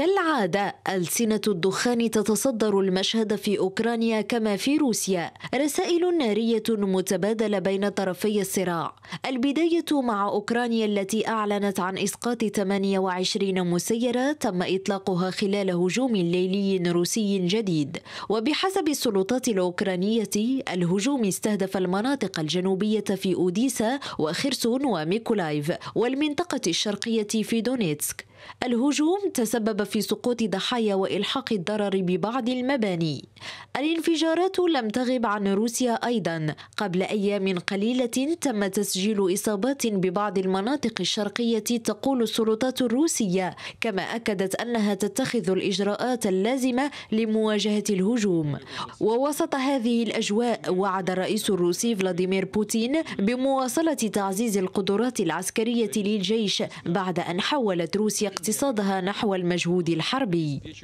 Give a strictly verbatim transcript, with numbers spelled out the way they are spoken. كالعادة ألسنة الدخان تتصدر المشهد في أوكرانيا كما في روسيا، رسائل نارية متبادلة بين طرفي الصراع. البداية مع أوكرانيا التي أعلنت عن إسقاط ثمانية وعشرين مسيرة تم إطلاقها خلال هجوم ليلي روسي جديد، وبحسب السلطات الأوكرانية الهجوم استهدف المناطق الجنوبية في أوديسا وخرسون وميكولايف والمنطقة الشرقية في دونيتسك. الهجوم تسبب في سقوط ضحايا وإلحاق الضرر ببعض المباني. الانفجارات لم تغب عن روسيا أيضا، قبل أيام قليلة تم تسجيل إصابات ببعض المناطق الشرقية تقول السلطات الروسية، كما أكدت أنها تتخذ الإجراءات اللازمة لمواجهة الهجوم. ووسط هذه الأجواء وعد الرئيس الروسي فلاديمير بوتين بمواصلة تعزيز القدرات العسكرية للجيش بعد أن حولت روسيا اقتصادها نحو المجهود الحربي.